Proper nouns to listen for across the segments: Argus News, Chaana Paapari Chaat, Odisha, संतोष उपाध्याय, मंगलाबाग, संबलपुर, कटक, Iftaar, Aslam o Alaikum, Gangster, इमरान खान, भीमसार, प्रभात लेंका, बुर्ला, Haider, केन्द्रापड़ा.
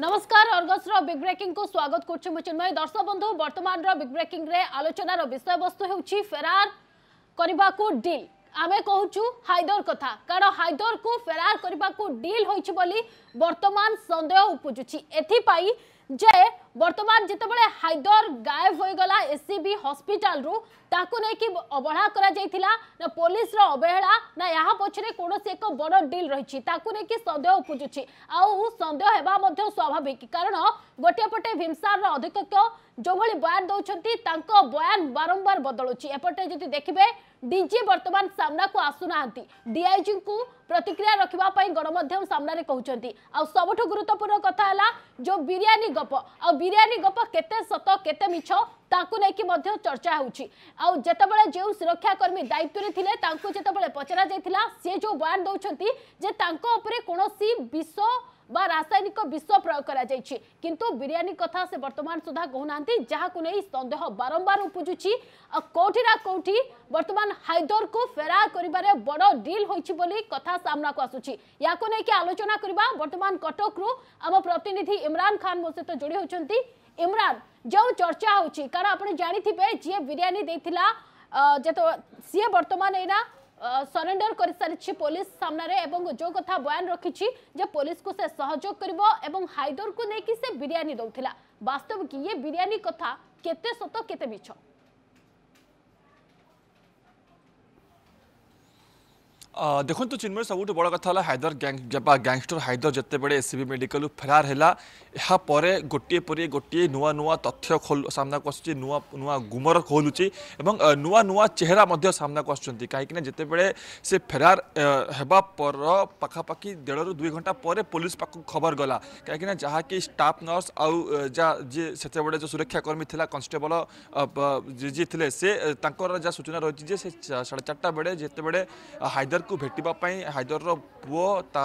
नमस्कार अर्गस रो big breaking को स्वागत करछु मु चिन्मय। दर्शक बंधु वर्तमान रो बिग ब्रेकिंग रे आलोचनार विषय वस्तु हेउछि फेरार करबा को डील। आमे कहूछु हायदर कथा, कारण हायदर को फेरार करबा को डील होइछि बोली वर्तमान संदेह उपजुछि। एथि पाई जे वर्तमान जेतेबेले हायदर गायब होय गला एससीबी हॉस्पिटल रु, ताकू नै कि अवहेला करा जायतिला ना पुलिस रो अवहेला ना यहा पछरे कोनोसे एक बड़ डील रहिछि, ताकू नै कि संदेह उपजुछि। आउ संदेह हेबा मध्य स्वाभाविक, कारण गोटे पटे भीमसार रो अधिकक्य जो भली बयान दउछंती तांको बयान बारंबार बदलुछि। एपटे जति देखिबे डीजी वर्तमान सामना को आसुनांती, डीआईजी को प्रतिक्रिया रखिबा पई गणमाध्यम सामना रे कहउछंती। आ सबठो गुरुत्वपूर्ण कथा हला जो बिरयानी गप, आ बिरयानी गप केते सत केते मिछ ताकू नै कि मध्य चर्चा होउछि। आ जेतबेले जेउ सुरक्षाकर्मी दायित्व रे थिले तांको जेतबेले पचरा जायतिला, से जो बयान दउछंती जे तांको उपरे कोनोसी विष बा रासायनिक विष प्रयोग करा जायछि, किंतु बिरयानी कथा से वर्तमान सुधा कहनांती, जहां को नै संदेह बारंबार उपजुछि। आ कोठीरा कोठी वर्तमान हायदर को फेरार करिबारे बड़ डील होइछि बोली कथा सामना को आसुछि। याको नै कि आलोचना करबा वर्तमान कटक रु हम प्रतिनिधि इमरान खान मो सहित जोड़ी होचंती। इमरान, जो चर्चा होछि, कारण आपण जानि थिबे जे बिरयानी देथिला जेतो सिए वर्तमान एना सरेंडर कर सारी पुलिस सामने रे, एवं जो कथा बयान रखी जे पुलिस को से सहयोग करिवो एवं हायदर को नेकी से बिरयानी दउथिला। वास्तव कि ये बिरयानी कथा केते सत केते मिछ? देखो तो चिन्मय, सबुठ बड़ कथा है हायदर गैंगस्टर हायदर जिते बड़े एससीबी मेडिकल फेरार है, यापर गोटे नुआ नुआ तथ्य सामना को आस नुआ नुआ गुमर खोलुची और नुआ नुआ चेहरा सामना को आस कहीं जितेबले से फेरार होगा पर पखापाखि डेढ़ रु दुई घंटा पर पुलिस पाक खबर गला, कहीं जहाँकि स्टाफ नर्स आउ जी से सुरक्षाकर्मी थी कन्स्टेबल जी थे से जहाँ सूचना रही है 4:30 बेले जितेबले हायदर को भेटिबा पई हायदर रो पुओ ता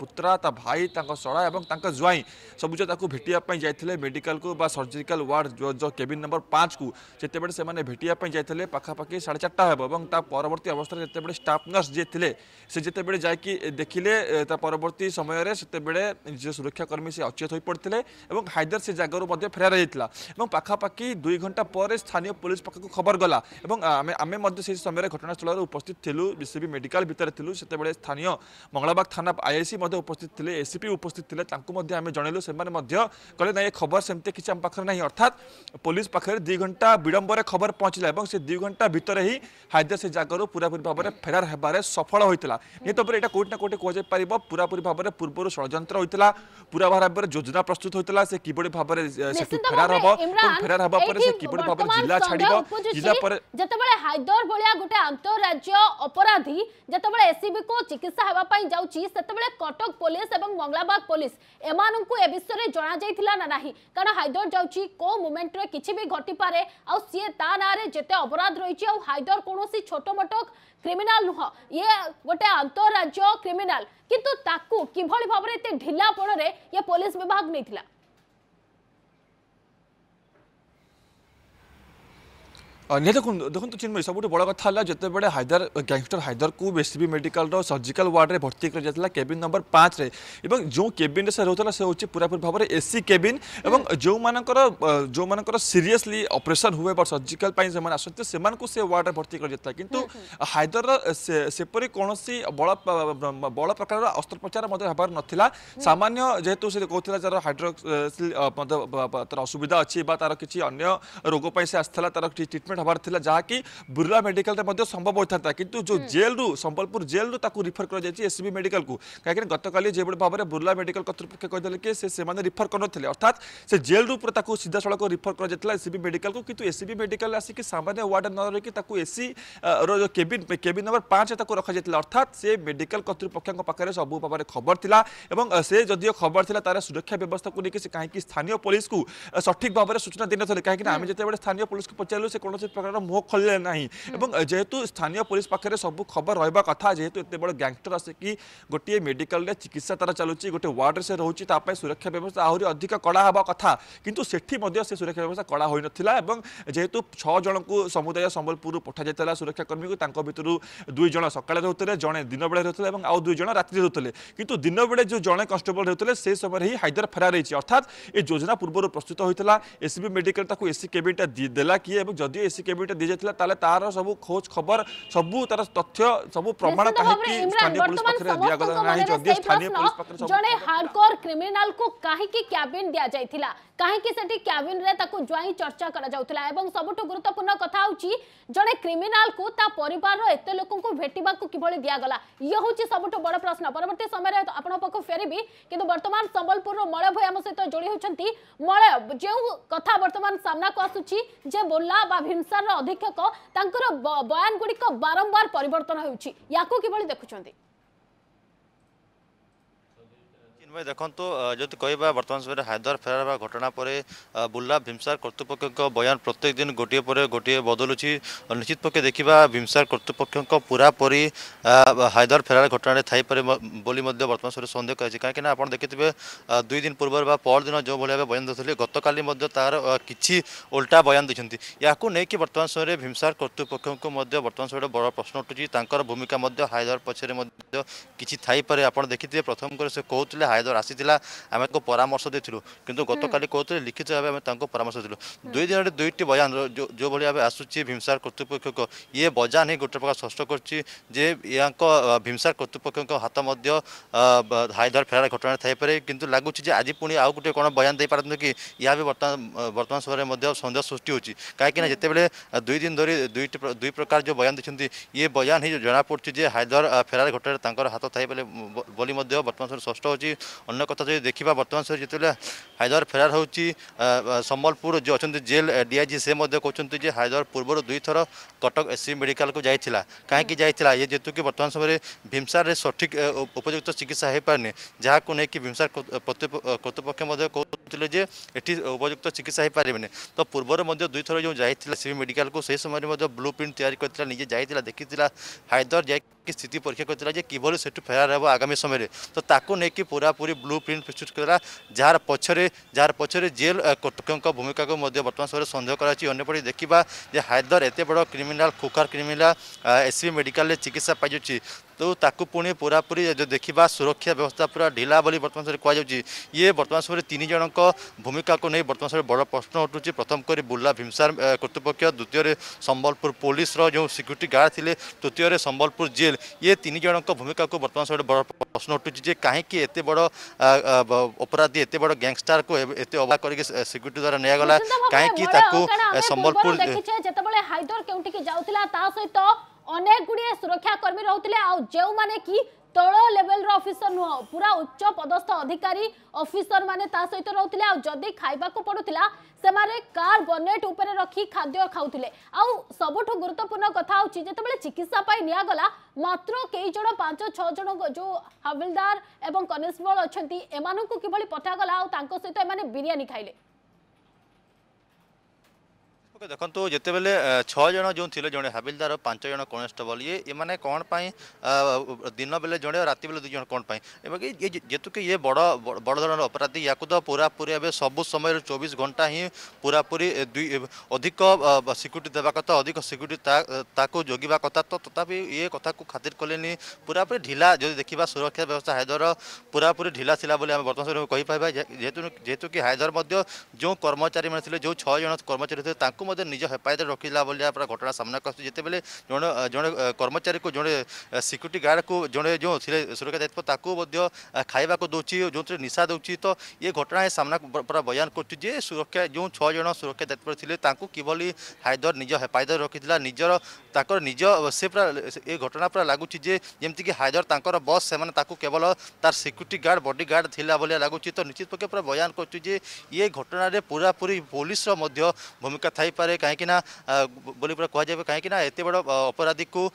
पुत्रा ता भाई तांको सड़ा एवं तांका ज्वाई सबुज ताकू भेटिया पई जायथिले मेडिकल को बा सर्जिकल वार्ड जो केबिन नंबर 5 को जेतेबेले से माने भेटिया पई जायथिले पाखापाखि 4:30 हेबो एवं ता परवर्ती अवस्था जेतेबेले स्टाफ नर्स जेथिले से जेतेबेले जायकि देखिले ता परवर्ती समय रे सेतेबेले जे सुरक्षाकर्मी से अचेत होई पड़थिले एवं हायदर से जागरो मध्ये फेरार जायथिला एवं पाखापाखि 2 घंटा पर स्थानीय पुलिस पाखकु खबर गला एवं आमे आमे मध्ये से समय रे घटनास्थल रे उपस्थित थिलु। बीसीबी मेडिकल सेतेबेले स्थानीय मंगलाबाग थाना आईआईसी उपस्थित थे, एसीपी उपस्थित थे, आम जनइलु से कहले ये खबर सेमती किसी आम पाखे ना, अर्थात पुलिस पाखे 2 घंटा विलंबर खबर पहुंचला और से 2 घंटा भितर ही हायदर से जगू पूरापूरी भाव में फेरार होबार सफल होता। निहत भाव यहाँ कौटिना कौटे कह पूरापूरी भाव में पूर्व षड्यंत्र होता, पूरा भाव में योजना प्रस्तुत होता से किबोडी भाव में फेरार हम फेरार हवा किबोडी भाव में जिला छाड़ जितेबाला हायदर भाया गोटे आंतरराज्य अपराधी जेतबेले एससीबी को चिकित्सा हेबा पई जाउची सेतबेले कटक पुलिस एवं मंगलाबाग पुलिस एमाननकु ए विषय रे जना जायतिला ना नाही, कारण हायदर जाउची को मोमेंट रे किछि भी घटी पारे आ से ता ना रे जेते अपराध रहिची। आ हायदर कोनोसी छोटमोटो क्रिमिनल नह, ये गोटे अंतरराज्य क्रिमिनल, किंतु ताकू किभली भाबरे एते ढिला पण रे ये पुलिस विभाग नैथिला। निहत देखो तो चिन्मय, सबुठ बड़ कथा है जितेबले हायदर गैंगस्टर हायदर को एससीबी मेडिकल सर्जिकल वार्ड में भर्ती कर केबिन नंबर 5 में जो केबिन से रोला से हूँ पूरापूरी भाव में एसी केबिन और जो मानकर सीरियसली ऑपरेशन हुए सर्जिकल आसते से वार्ड में भर्ती कर, किंतु हायदर सेपरी कौन बड़ प्रकार अस्त्रोपचार होबार नाला सामान्य जेहेतु से कहला जर हाइड्रोक्सिल तार असुविधा अच्छी तार किसी अन्य रोगप से आसाला तार ट्रिटमेंट हबार थिला, जहाँकि बुर्ला मेडिकल रे संभव होता था, किंतु जो जेल रु संबलपुर जेल रु ताकू रिफर कर जायछि एससीबी मेडिकल को, काहेकि गतकाली जे बड भाबरे बुर्ला मेडिकल कतृपक्ष कहले कि से माने रिफर करन थिले, अर्थात से जेल रु पर ताकू सीधा सड़क रिफर कर जायतिला एससीबी मेडिकल को, किंतु एससीबी मेडिकल आसी कि सामान्य वार्ड न रे कि ताकू एसी रो जो केबिन नंबर 5 ताकू रखा जायतिला, अर्थात से मेडिकल कतृपक्ष पाखरे सबु बारे खबर थिला एवं से जदियो खबर थिला तारा सुरक्षा व्यवस्था को लेके से काहेकि स्थानीय पुलिस को सठिक भाबरे सूचना दिन थिले, काहेकि आमे जते बड स्थानीय पुलिस को पचालु से कोनो कौनसी प्रकार मुह खोल नहीं जेहेतु स्थानीय पुलिस पाखे सब खबर रहा कथा जेहेतु एत बड़ गैंगस्टर आसिकी गोटे मेडिकल चिकित्सा तार चलुच्च गोटे वार्ड से रोचे ताप सुरक्षा व्यवस्था आहरी अधिक कड़ा हवा कथा किंतु सेठी से सुरक्षा व्यवस्था कड़ा हो नाला जेहेतु छः जन को समुदाय संबलपुर पठा जाता सुरक्षाकर्मी को भर दुई जन सकाल रोते जड़े दिन बेले रोते आउ दुई जन राति रोते किंतु दिन बेले जो जड़े कन्स्टेबल रोते से समय ही हायदर फरार होती अर्थात ये योजना पूर्व प्रस्तुत होता एसबी मेडिकल एसी कैबिनेट देला किए जदि एसी कैबिनेट दी जाता तार सब खोज खबर सबू तार तथ्य सब प्रमाण कहीं जड़े हार्डकोर क्रिमिनल को कहीं कैबिन दिया जाइथिला कहीं सेठी कैबिन रे ताको ज्वाई चर्चा करा जाउथिला एवं सबटो गुरुत्वपूर्ण कथा होची जड़े क्रिमिनल को ता परिवार रो एते लोकन को भेटिबा को किबळे दिया गला ये होची सबटो बड़ प्रश्न परवर्ती समय रे आपण पख फेरेबी किंतु वर्तमान संबलपुर रो मळय भय हम सहित जोड़ी होचंती मळय जे कथा वर्तमान सामना को आसुची जे बोल्ला बा भीमसार रो अधीक्षक तांकर बयान गुडी को बारंबार परिवर्तन होउची याको किबळे देखुचंती देखो जो कहवा बर्तमान समय हायदर फेरार घटना पर बुर्ला भीमसार कर्तृपक्ष बयान प्रत्येक दिन गोटे पर गोटे बदलुची निश्चित पक्षे देखा भीमसार कर्तृपक्ष पूरापूरी हायदर फेरार घटना थाईपर बोली बर्तमान समय सन्देह कहीं आप देखिए दुई दिन पूर्व परदिन जो भाव बयान देते गतकाली तार कि उल्टा बयान देते या नहीं बर्तमान समय भीमसार कर्तृपक्ष को बर्तमान समय बड़ प्रश्न उठूँ तर भूमिका हायदर पक्षर कि थाईपर आप देखिए प्रथम कर कहते हैं हायदर आसीला आम परामर्श देलु किंतु गतकाली कहते लिखित भाव परामर्श देलु दुई दिन दुईट बयान जो जो भाई भाव आसूची भीमसार कर्तृपक्ष ये बजान ही गोटे प्रकार स्पष्ट कर भीमसार कर्तृपक्ष हाथ हायदर फेरार घटना थाईपे किंतु लगुच आज पुणी आउ गोटे कौन बयान दे पारत कि या भी बर्तमान समय सन्देह सृष्टि होती कहीं जितेबाला दुई दिन धरी दुई प्रकार जो बयान देखते ये बयान ही जनापड़ी हायदर फेरार घटना हाथ थाईपे बोली बर्तमान समय स्पष्ट होती अन्य कथा जो देखा बर्तमान समय जिते हायदर फेरार होची संबलपुर जो अच्छा जेल डीआईजी से कहते हायदर पूर्व दुई थर कटक एससी मेडिकल को जाता कहीं जाता ये जेतु कि बर्तमान समय भीमसार सठिक उपयुक्त चिकित्सा हो पारे जहाँ को लेकिन भीमसार कर्तृपक्ष कहते ये उपयुक्त चिकित्सा हो पारे तो पूर्व दुई थर जो जाता एससी मेडिकल को सही समय ब्लू प्रिंट या निजे जाता देखी हायदर जा स्थिति परीक्षा करता किभली से फेरार हे आगामी समय में तो ताको लेकिन पूरापूरी ब्लू प्रिंट प्रस्तुत करा जार पछरे जेल कर्तृपक्ष भूमिका को बर्तमान समय सन्देह करपटे देखा जे हायदर एत बड़ क्रिमिनाल खुखार क्रिमिनाल एससी मेडिकल चिकित्सा पाई तो ताकू पुणी पूरापूरी जो देखा सुरक्षा व्यवस्था पूरा ढिला बोली बर्तमान समय कहुच्छी ये बर्तमान समय तीन जन भूमिका को नहीं बर्तमान समय बड़ प्रश्न उठूँ प्रथम कर बुर्ला भीमसार कर्तृपक्ष द्वितीय संबलपुर पुलिस जो सिक्यूरिटी गार्ड थे तृतीय संबलपुर जेल ये तीन जन भूमिका को बर्तमान समय बड़ प्रश्न उठूँ कहीं एत बड़ अपराधी एत बड़ गैंगस्टर को एत अबा कर सिक्यूरिटी द्वारा निगला कहीं संबलपुर अनेक गुड़िया सुरक्षाकर्मी रोते जो माने कि तल लेवल रो ऑफिसर नुह पूरा उच्च पदस्थ अधिकारी ऑफिसर माने ता सहित रोते जदि खाइबा को पड़ुतिला से मारे कार बोनेट ऊपर रखी खाद्य खाउतिले आउ सबठो गुरुत्वपूर्ण कथा होची जेतेबेले चिकित्सा पाई निया गला मात्र कई जण 5-6 जण जो हवलदार एवं कनेस्टेबल अछंती एमानन को किबली पठा गला आउ तांको सहित एमाने बिरियानी खाइले देखो जितेबाला छः जन जो थे जड़े हाबिलदार पांच जन कनेस्टेबल ये कौन पाई दिन बेले जड़े राति बेले दुई जन कौन पाई जेतुक ये बड़ बड़ धरण अपराधी या तो पूरापूरी एवं सबु समय 24 घंटा ही पूरापूरी अधिक सिक्यूरिटी देवा कथा अधिक सिक्यूरिटी जोगवा कथा तो तथापि ये कथा को खातिर कले पूरापूरी ढिला जो देखा सुरक्षा व्यवस्था हायदर पूरापूरी ढिला था बोले बर्तमान समय कही पाइबा जेहेतु कि हायदर जो कर्मचारी मैंने थे जो छः जन कर्मचारी थे निज हेफायत रखा भाया पूरा घटना सामना जितेबाला जड़े कर्मचारी को जड़े सिक्यूरिटी गार्ड को जड़े जो थे सुरक्षा दायित्व खाइबा को दौर जो निशा दौर तो ये घटना सामना पूरा बयान कर सुरक्षा जो छः जन सुरक्षा दायित्व थे किभली हायदर निज हेफायत रखी निजर तर निज से पूरा ये घटना पूरा लगुच जमीक हायदर बस से केवल तार सिक्यूरिटी गार्ड बॉडी गार्ड थिला भाया लगुच तो निश्चित पक्षे पूरा बयान कर ये घटन पूरापूरी पुलिस भूमिका थाईपे कहीं पूरा कह जाए कहीं अपराधी को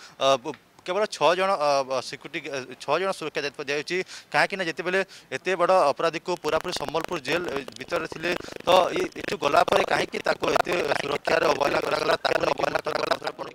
केवल छः जन सिक्यूरिटी छः जन सुरक्षा दायित्व दिखाई कहीं जितेबाला एत बड़ अपराधी को पूरापूरी संबलपुर जेल भितर थे तो ये गलापर कहीं सुरक्षार अवहेला कर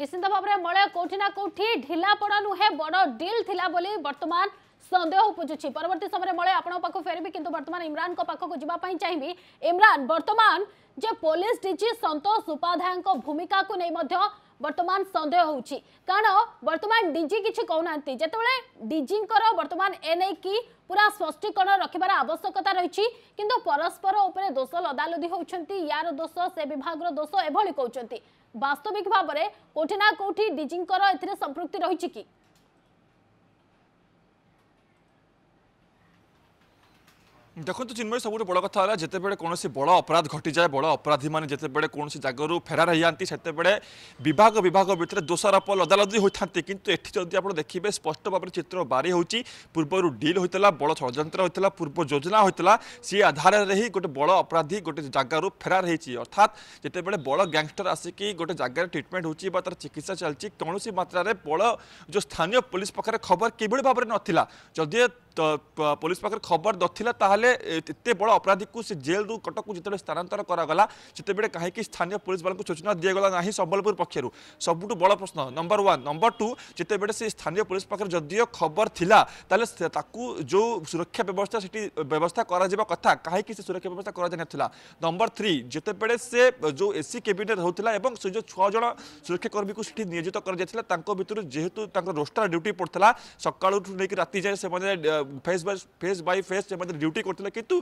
निश्चित भाव में मलय कौटि ना कौटि ढिलापड़ा नुहे बड़ डील थिला बोली वर्तमान संदेह उपजुची। परवर्ती समय मलय आपण पाखो फेरबी किंतु वर्तमान इमरान को पाखो जिबा पई चाहिबी। इमरान वर्तमान जे पुलिस डीजी संतोष उपाध्याय को भूमिका को नै मध्य वर्तमान संदेह होउची कारण वर्तमान डीजी किछि कहउनांती जेतेबेले डीजी को वर्तमान एनए की पूरा स्पष्टीकरण रखिबार आवश्यकता रहिछि किंतु परस्पर उपरे दोष लदालदी होउछंती यार दोष से विभाग रो दोष एभली कहउछंती वास्तविक भाव में कौटि ना कौटि डीजी को एथिरे संपृक्ति रहिछि कि देखो तो चिन्मय सबुठ बड़ कथा है जितेबाला कौन बड़ अपराध घटी जाए बड़ अपराधी मैंने जितेबाला कौन जगू फेरार होती से विभाग विभाग भितर दोषारोप लदालदी होता कितु एटी जदि आप देखिए स्पष्ट भाव में चित्र बारी होती पूर्वर डील होता बड़ षड्यंत्र होता पूर्व योजना होता सी आधार ही गोटे बड़ अपराधी गोटे जगू फेरार होती अर्थात जितेबाला बड़ गैंगस्टर आसिक गोटे जगार ट्रिटमेंट होती तार चिकित्सा चलती कौन मात्र बड़ जो स्थानीय पुलिस पाखे खबर किभली भाव में नाला जदि पुलिस पाखे खबर नथिला ताहले एते बड़ अपराधी को से जेल रु कटक को जिते स्थानांतर कराला जितेबे कहीं स्थानीय पुलिस वालों को सूचना दिया गला ना संबलपुर पक्षर सबुठ बड़ प्रश्न नंबर वन नंबर टू जितेबे से स्थानीय पुलिस पाखे जदियो खबर थिला ताले ताकू जो सुरक्षा व्यवस्था से व्यवस्था करा जेबा कथा कहीं से सुरक्षा व्यवस्था करा जाय नथिला नंबर थ्री जितेबे से जो एसी कैबिनेट होता और से जो छः जन सुरक्षाकर्मी को सीठी नियोजित कर जेहेतु रोस्टर ड्यूटी पड़ता सकाळ लेकिन राति जाए से फेस बाय फेस ड्यूटी करते किंतु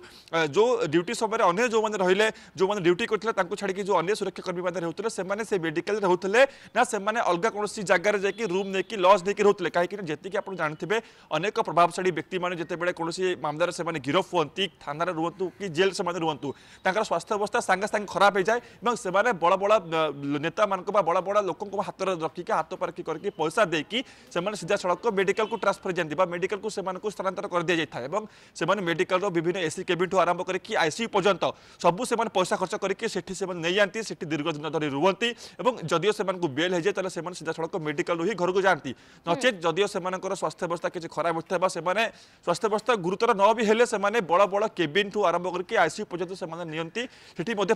जो ड्यूटी समय अन्य जो मैंने रहिले जो मैंने ड्यूटी करते छाड़ी जो अन्य सुरक्षाकर्मी मैंने रोते से मेडिकल रोते ना से अलग कौन जगार जाकि रूम नहीं कि लज नहीं रोते कहीं जी आप जानते अनेक प्रभावशाली व्यक्ति मैंने जितेबाला कौन मामलार से गिरफ होती थाना रुहतु कि जेल से रुहतु स्वास्थ्य अवस्था सांगे सांगे खराब हो जाए से बड़ बड़ नेता मान बड़ बड़ लोक हाथ रखिक हाथ पार्कि करके पैसा देकि सीधा सड़क मेडिकल को ट्रांसफर जाती मेडिकल को स्थानांतर कर दिया जाता है से मेडिकल विभिन्न एसी कैबिन आरंभ करके आईसीयू पर्यंत सबू से पैसा खर्च करके नहीं जाती से दीर्घ दिन धरी रुहती और जदिव से बेल हो जाए से सीधा सड़क मेडिकल ही घर को जाती नचे जदिव से स्वास्थ्य अवस्था किसी खराब होता से स्वास्थ्य अवस्था गुरुतर न भी हेले से बड़ बड़ कैबिन आरंभ करके आईसीयू पर्यंत से नियंती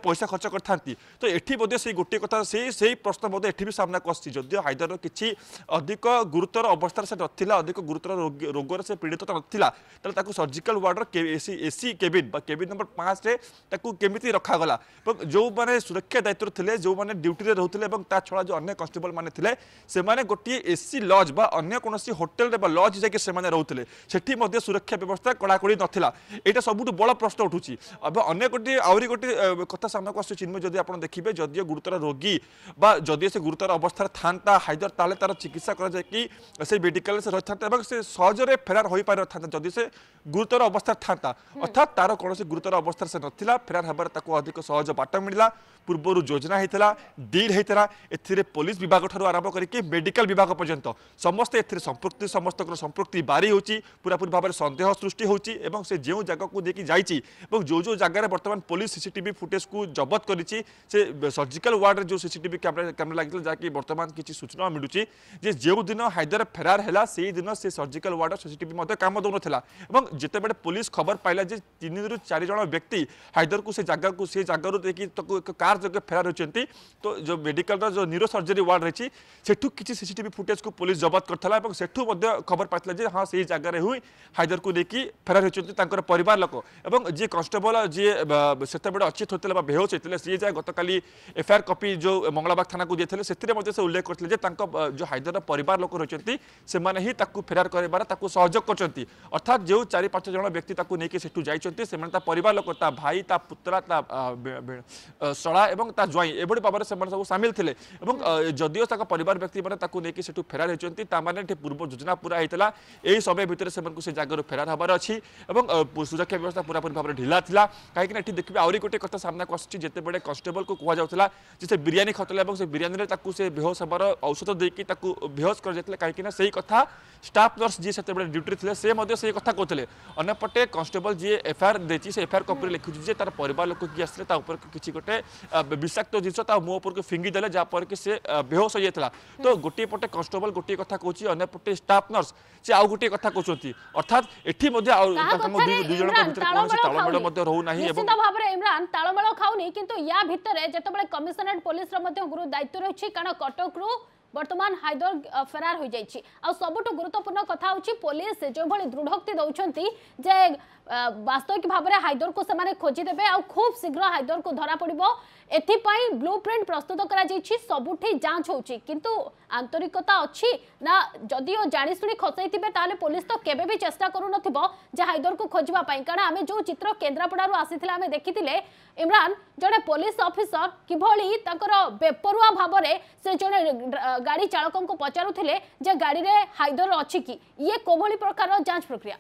पैसा खर्च करता तो ये बोध से गोटे कथा से प्रश्न बोध एटी भी सामना आसी जदिव हायदर किसी अधिक गुरुतर अवस्था से नाला अधिक गुरुतर रोग से पीड़ित ना ताकू surgical ward AC cabin cabin number 5 रे ताकू केमिति रखा गला जो माने सुरक्षा दायित्व थिले जो माने ड्यूटी रे रहउथिले एवं ता छड़ा जो अन्य कांस्टेबल माने थिले से माने गोटी एसी लॉज बा अन्य कोनोसी होटल रे बा लॉज जाके से माने रहउथिले सेठी मध्ये सुरक्षा व्यवस्था कड़ाकड़ी नथिला एटा सबुठु बड़ प्रश्न उठुची अब अन्य गोटी आउरी गोटी कथा सामना को आसु चिन्मय जदि आपण देखिबे जदि गुरुतर रोगी बा जदि से गुरुतर अवस्था थांता हायदर ताले तार चिकित्सा करा जाय कि से मेडिकल से रहता एवं से सहज रे फेरार होई पार था जदि से गुरुतर अवस्था था अर्थात तार कौन गुरुतर अवस्था से नाला फेरार हबार अधिक सहज बाट मिला पूर्वर योजना होता डील होता एथिरे पुलिस विभाग ठार आरंभ करके मेडिकल विभाग पर्यंत समस्त एथिरे संपृक्ति समस्त संपृक्ति बारी होची पूरापूरी भाव में संदेह सृष्टि होची एवं से जो जगह को देखिए जाइए जो जो जगार बर्तमान पुलिस सीसीटीवी फुटेज को जबत करिछि से सर्जिकल वार्ड में जो सीसीटीवी कैमरा लगे जहाँकि बर्तमान किसी सूचना मिलूँ जो दिन हायदर फेरार है से दिन से सर्जिकल वार्ड सीसीटीवी काम दौन और जितेबाला पुलिस खबर पाइला जे 3 ରୁ 4 जन व्यक्ति हायदर को से जगह देखिए कार जगह फेरार होती तो जो मेडिकल जो न्यूरो सर्जरी वार्ड रही सेठू किसी सीसीटीवी फुटेज को पुलिस जबत करता और सेठू खबर पाता जे हाँ से जगार हुई हायदर को लेकिन फेरार होती परिवार लोक और जी कन्स्टेबल जी से अचेत होते बेहोश होते सी जाए गत काली एफआईआर कॉपी जो मंगलबाग थाना को देते से उल्लेख करते जो हायदर परिवार लोक रही से ही फेरार कर सहयोग करते अर्थात जो 4-5 जन व्यक्ति ताकू नेकी सेठू जाइछन्ते से माने ता परिवार लोक ता भाई ता पुत्रा ता सड़ा एवं ता ज्वाई एबडी बाबरे से माने सब शामिल थिले एवं जदियो ताका परिवार व्यक्ति माने ताकू नेकी सेठू फेरार हेचन्ते ता माने ते पूर्व योजना पूरा हेतला एई समय भितर से मानकू से जागर फेरार हबार अछि एवं सुरक्षा व्यवस्था पूरा पूरी भाबरे ढिला थिला काहे कि एठी देखिबे आउरी गोटे कथा सामना कोसछि जेते बडे कांस्टेबल को कुवा जाउतला जे बिरयानी खतला एवं से बिरयानी रे ताकू से बेहोश हबार औषध देकी ताकू बेहोश कर जेतले काहे कि ना सेही कथा स्टाफ नर्स जे सेते बडे ड्यूटी थिले से से कथा कहते अंपटे कन्स्टेबल जी एफआईआर देती से एफआईआर कॉपी लिखुचे तार पर लोक किए आसा किसी गोटे विषाक्त जिनसा मो उपर को फिंगीदे जहाँफल कि सी बेहोश हो जाता। तो गोटे पटे कन्स्टेबल गोटे कथा कहूँ अंपटे स्टाफ नर्स सी आउ गोटे कथा कहते अर्थात एठी कमिशनरेट पुलिस गुरु दायित्व रही कटक रु वर्तमान हायदर फेरार हो जाइए। सबुठ गुरुत्वपूर्ण कथा होची पुलिस जो भाई दृढ़ोक्ति दौरान जे वास्तविक भाव में हायदर को से खोजीदेवे आ खूब शीघ्र हायदर को धरा पड़ो एपाई ब्लू प्रिंट प्रस्तुत करा सबुठी जांच होची किंतु आंतरिकता अच्छी ना जदिओ जाशुणी खसई ताले पुलिस तो केबे भी चेष्टा करूँ जे हायदर को खोजवा पाई कारण आम जो चित्र केन्द्रापड़ू आसीथिला आम देखी इमरान जड़े पुलिस अफिसर किभली बेपरुआ भाव में से जड़े गाड़ी चालक को पचारुथिले जे गाड़ी रे हायदर अछि कि ये कोभली प्रकार जांच प्रक्रिया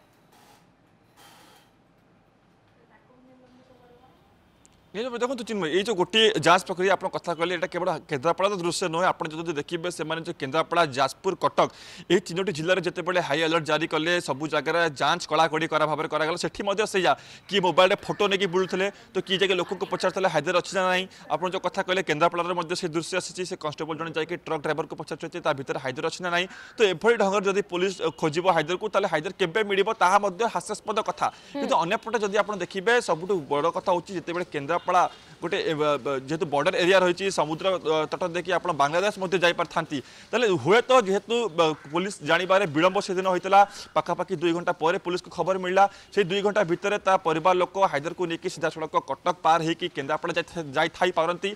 नहीं जो देखो चिन्मय ये जो गोटे जांच प्रक्रिया आप कथा कहले केवल केन्द्रापड़ा तो दृश्य नुहे आप जो देखिए से जो केन्द्रापड़ा जाजपुर कटक ये तीनोटी जिले में जितेबाला हाई अलर्ट जारी कले सबू जगह जांच कड़ाकड़ी भाव में कराला सेठी से किए मोबाइल फोटो नहीं बुलूले तो किए जाके लोक पचार हायदर अच्छी ना नहीं आप जो कथ कहले केन्द्रापड़ा से दृश्य आसी से कन्स्टेबल जन जाकि ट्रक ड्राइवर को पचार ता भर हायदर अच्छी ना तो एभली ढंग जब पुलिस खोज हायदर को हायदर केवे मिल हास्यास्पद कथा कि अनेपटे जब आप देखिए सब बड़ कथा होती जितेबाला केन्द्रापड़ा पड़ा गोटे जेहेतु बॉर्डर एरिया रही समुद्र तट देखिए आप बांग्लादेश जापारी हुए तो जेहेतु पुलिस जानार विलंब से दिन होता पखापाखि 2 घंटा पर पुलिस को खबर मिला से 2 घंटा भितर परिवार लोक हायदर को लेकिन सीधा सड़क कटक पार होकर केन्द्रापड़ा जाती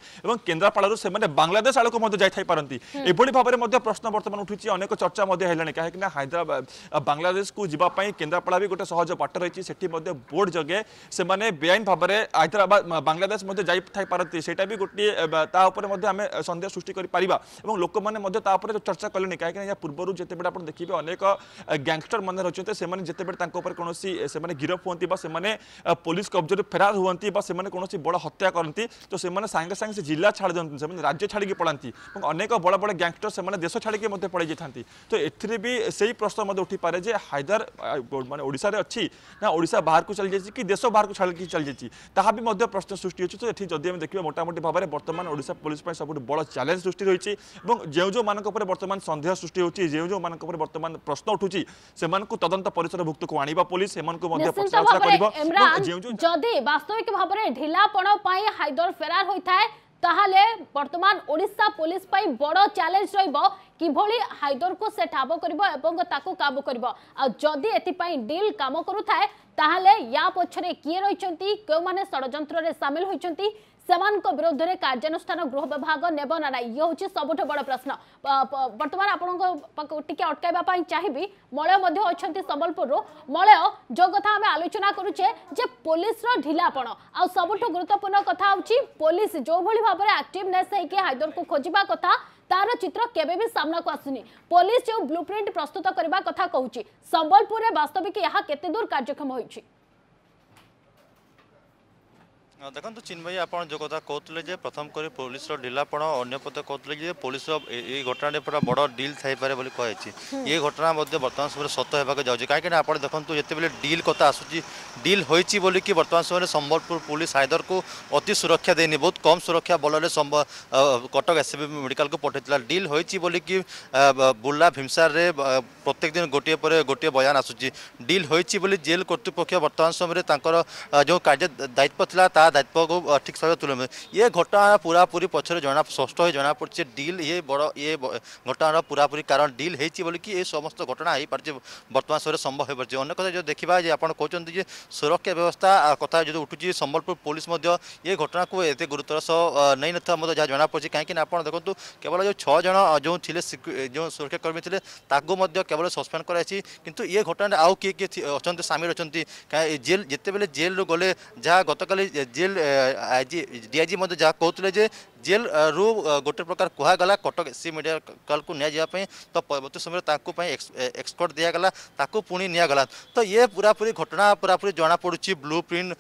केन्द्रापड़ू से बांग्लादेश आड़ को जाती एभली भाव में प्रश्न बर्तमान उठी अनेक चर्चा है कहीं हैदराबाद बांग्लादेश को जीवाई केन्द्रापड़ा भी गोटे सहज बाट रही से बोर्ड जगे से बेआईन भाव में हैदराबाद बांग्लादेश जाती से भी गोटे सन्देह सृष्टि कर लोक मैंने चर्चा कले कहीं पूर्व जितेबाला आप देखिए अनेक गैंगस्टर मैंने रही से जितेबाला कौन से गिरफ हूँ से पुलिस कब्जे फेरार हूँ से कौन बड़ हत्या करती तो सांगे सांगे जिला छाड़ दिखते से राज्य छाड़ी पलांती अनेक बड़ बड़ गैंगस्टर से देश छाड़ी पड़े जाती। तो ये भी से प्रश्न उठी पारे जे हैदर माने ओडिशा रे अच्छी ना ओडिशा बाहर को चली जाइए कि देश बाहर को छाड़ी चली जाइए ताकि प्रश्न सृष्टि होती। तो ये जदि देखिए मोटामोटी भाव में बर्तमान ओडिशा पुलिस सब बड़ चैलेंज सृष्टि रही जो जो मानक पर बर्तमान संदेह सृष्टि होती जो मानक पर बर्तमान प्रश्न उठुची से तदंत परिसरभुक्त को आनिबा पुलिस से जदि वास्तविक भाव में ढिलापण हायदर फेरार होता है ताहले वर्तमान ओडिशा पुलिस पाई बड़ चैलेंज रहिबो कि भली हायदर को से ठाबो करिबो एवं ताको काबू करिबो आ जदि एति पाई डील काम करू थाए ताहले या पछरे किए रहिचंती के माने षडयंत्र रे शामिल होइचंती समान को विरोध रे कार्यानुष्ठान गृह विभाग नेबो ना ये होची सबुठ बड़ प्रश्न। वर्तमान आपनको टिके अटकाइबा पाई चाहिबी मळय मध्ये अछंती संबलपुर रो मळय जो कथा हम आलोचना करूचे जे पुलिस रो ढिलापण आ सबुठ गुरुत्वपूर्ण कथा होची पुलिस जो भली भाव रे एक्टिवनेस हे कि हायदर को खोजिबा कथा तार चित्र केबे भी सामना को आसुनी पुलिस जो ब्लूप्रिंट प्रस्तुत करबा कथा कहूची संबलपुर रे वास्तविक यहा केते दूर कार्यक्रम होईची देखो चिन्मयी आप जो कथा कहते प्रथम कर पुलिस ढिलापण अगर पद कहते पुलिस ये घटना पूरा बड़ डील थपे बोली कही ये घटना बर्तमान समय सत होगा जाऊँगी कहीं आप देखते जितेबाला डील कथा आसूसी डील होती बोलिकी बर्तमान समय संबलपुर पुलिस हायदर को अति सुरक्षा देनी बहुत कम सुरक्षा बल से कटक एससीबी मेडिकल को पठाई डील होती बोलिकी बुर्ला भीमसारे प्रत्येक दिन गोटे गोटे बयान आसूसी डील होती बोली जेल करतृपक्ष बर्तमान समय जो कार्य दायित्व था दायित्व को ठीक भाव तुलन ये घटना पूरापूरी पक्षर जना स्पष्ट हो जना पड़े डील ये बड़ ये घटना पूरापूरी कारण डील होती बोलिकी समस्त घटना हो पारे बर्तमान समय संभव हो पारे अनेक कथा जो देखा जे आप कहते सुरक्षा व्यवस्था कथा जो उठू संबलपुर पुलिस ये घटना को एत गुरुतर सह नहीं ना जहाँ जनापड़ी कहीं आप देखो केवल जो 6 जन जो थे जो सुरक्षाकर्मी थे केवल सस्पेंड कराई कितु ये घटना आउ किए किए अच्छा सामिल अच्छा जेल जितेबाला जेल रू गले जहाँ गतकाली जेल डीआईजी जहाँ कहते जेल रु गोटे प्रकार कहगला कटक एससी मेडिकल को निजापी तो परवर्त समय एक्सकर्ट दिगला पुणी निगला। तो ये पूरापूरी घटना पूरापूरी जनापड़ी ब्लू प्रिंट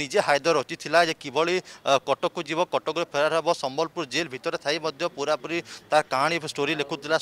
निजे हायदर रचिता जे किभली कटक को जीव कटक फेरार हम सम्बलपुर जेल भितर थी पूरापूरी तार कहानी स्टोरी लिखुला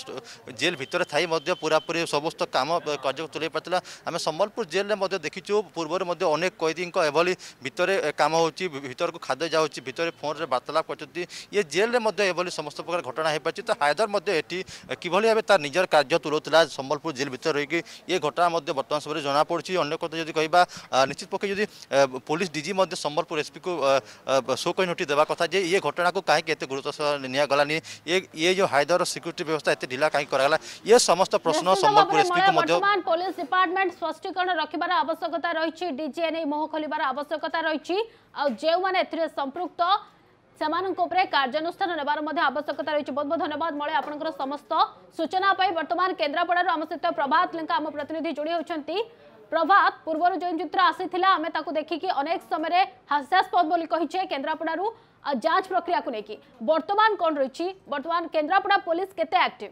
जेल भितर थी पूरापूरी समस्त काम कार्य तुले पार्ला। आम सम्बलपुर जेल में देखीचु पूर्वर अनेक कैदी एभली भितर काम होती भितर को खाद्य जाऊँच भितर फोन में वार्तालाप करते ये जेल में एभली समस्त प्रकार घटना हो पार्टी। तो हायदर ये किभली भाव तार निजर कार्य तुलाउला सम्बलपुर जेल भितर रही ये घटना बर्तमान समय जनापड़ी। अगर कथा जब कह निश्चित पक्ष जब पुलिस डीजी सम्बलपुर एसपी को शो कहीं नोटिस देवा कथा जे ये घटना को कहीं गुरुत्व सह निगलानी ये जो हायदर सिक्यूरीटी व्यवस्था एत ढिला कहीं कराला ये समस्त प्रश्न सम्बलपुर एसपी को वर्तमान पुलिस डिपार्टमेंट स्पष्टीकरण रखिबार आवश्यकता रही डीजीएनए मोह खोलिबार आवश्यकता रही जो मैंने संपुक्त से कार्यानुष्ठान नेबार आवश्यकता रही। बहुत बहुत धन्यवाद मले आपनकर समस्त सूचना पाई। बर्तमान केन्द्रापड़ार आम सहित प्रभात लेंका आम प्रतिनिधि जोड़ी होती। प्रभात पूर्वर जो चित्र आसी आम देखिकी अनेक समय हास्यास्पद बोली कही केन्द्रापड़ जांच प्रक्रिया को लेकिन बर्तमान कौन रही बर्तमान केन्द्रापड़ा पुलिस केते एक्टिव?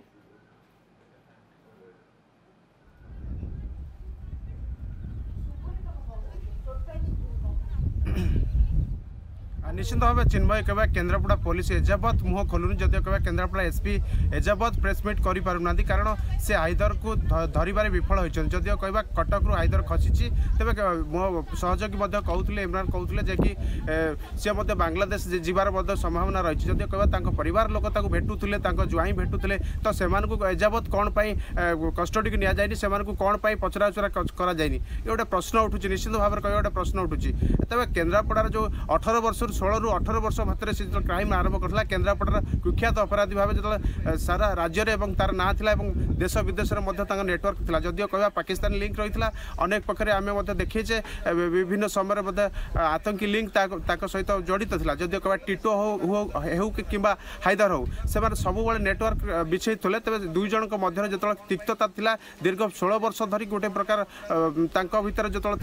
निश्चित भाव चिन्मय कहवा केन्द्रापड़ा पुलिस एजावत मुह खोलुनी जदि कहवा केन्द्रापड़ा एसपी एजावत प्रेसमिट कर पारना कारण से हायदर को धरवे विफल होती जदि कहवा कटक रु हायदर खसी तेज मो सहयोगी कहते इमरान कहते जे कि सी बांग्लादेश जीवार संभावना रही जदि कहवा परिवार लोक भेटुले ज्वाई भेटुले तो से एजावत कौन कस्टडी को नि से कौन पचराउचरा कर गोटे प्रश्न उठू निश्चित भाव में कह गोटे प्रश्न उठू तेज केन्द्रापड़ार जो 18 वर्ष 16 ରୁ 18 वर्ष भाई से जो क्राइम आरंभ करता केन्द्रापड़ार कुख्यात अपराधी भाव जो सारा राज्य में तार ना था देश विदेश में नेटवर्क था जदि कहवा पाकिस्तान लिंक रही है अनेक पक्ष आम देखे विभिन्न समय आतंकी लिंक सहित जड़ित था जदि कहवा टीटो हो कि हायदर हो सबुबले नेटवर्क बिछे थे तेज दुई जन मध्य जो तिक्तता था दीर्घ 16 वर्ष धरी गोटे प्रकार भर जो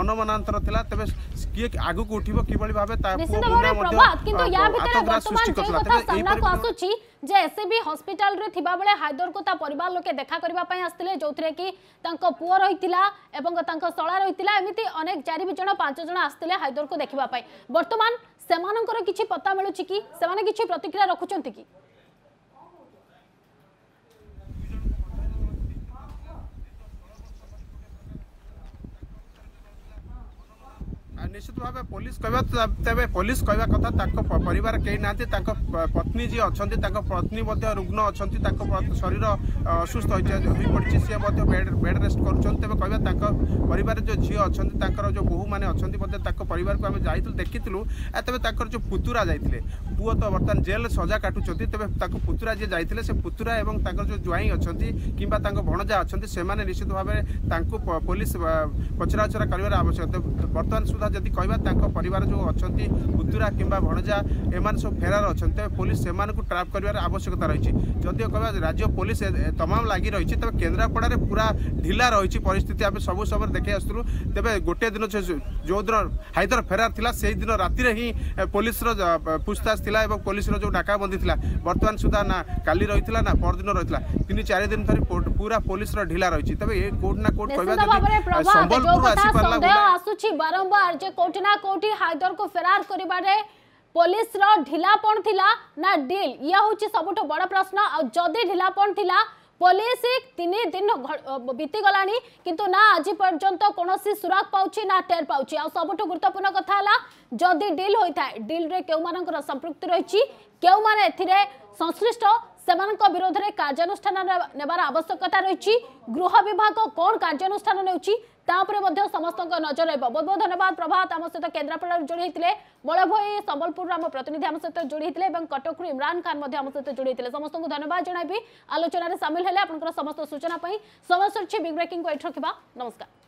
मनमानांतर था तेज किए आगे उठब कि भाव प्रभात किंतु या भितर वर्तमान जे कथा सामना को आसुची जे एसएबी हॉस्पिटल रे थिबा बेले हायदर को ता परिवार लोके देखा करबा पई आस्थिले जोथरे कि तांको पुओ रहितिला एवं तांको सळा रहितिला एमिति अनेक 4 जण 5 जण आस्थिले हायदर को देखिबा पई। वर्तमान सेमानंकर किछि पता मिलुची कि सेमाने किछि प्रतिक्रिया रखुचंती कि? निश्चित भाव पुलिस कहवा तेज पुलिस कहवा कथा परिवार कई ना पत्नी जी अच्छा पत्नी रुग्ण अच्छा शरीर असुस्थ होपड़ी सी बेड रेस्ट कर जो झी अच्छा जो बोहू मैंने अच्छा परिवार को आम जाइल देखीलु तेज जो पुतुरा जाते पुओ तो बर्तमान जेल सजा काटुं तेज पुतुरा जी जाते से पुतुरा और जो ज्वाई अच्छा कि भणजा अच्छा से निश्चित भाव में पुलिस पचराउचरा कर आवश्यकता। बर्तमान सुधा जदि कहवा परिवार जो अच्छा पुतुरा कि भणजा एम सब फेरार अच्छा तेज पुलिस से ट्राप कर आवश्यकता रही जदि कहवा राज्य पुलिस तमाम लगी रही तेज केन्द्रापड़े पूरा ढिला रही परिस्थिति आम सब समय देखे आसलु तेज गोटे दिन जो दिन हायदर फेरार था से दिन राति ही पुलिस पूछताछ था और पुलिस जो डाकाबंदी था बर्तमान सुधा ना काली रही ना परदिन रही 3-4 दिन धरी पूरा पुलिस ढिला रही तेज ये कोर्ट ना कोर्ट कह संबलपुर आसी पार्ला जे कोटी ना कोटी हायदर को फरार करिबारे पुलिस रो ढिलापन थिला ना डील या होची सबुठो बड़ प्रश्न। आ जदी ढिलापन थिला पुलिस 3 दिन बीती गलानी किंतु ना आज पर्यंत कोनोसी सुराग पाउची ना टेर पाउची। आ सबुठो गुरुत्वपूर्ण कथा हला जदी डील होइथाय डील रे केउ मानकर संपृक्ति रहिची केउ माने एथिरे संश्लिष्ट सेमानक विरोध रे कार्यानुष्ठान नेबार आवश्यकता रहिची। गृह विभाग कोन कार्यानुष्ठान नेउची समस्त नजर रहा। बहुत बहुत धन्यवाद प्रभात आम सहित केन्द्रापड़ा जोड़ी होते बलभई संबलपुर आम प्रतिनिधि आम सहित जोड़ी होते कटक इमरान खान आम सहित जोड़ी होते समस्त को धन्यवाद जन आलोचन सामिल है। आप समस्त सूचना समय बिग ब्रेकिंग को एठ रखा नमस्कार।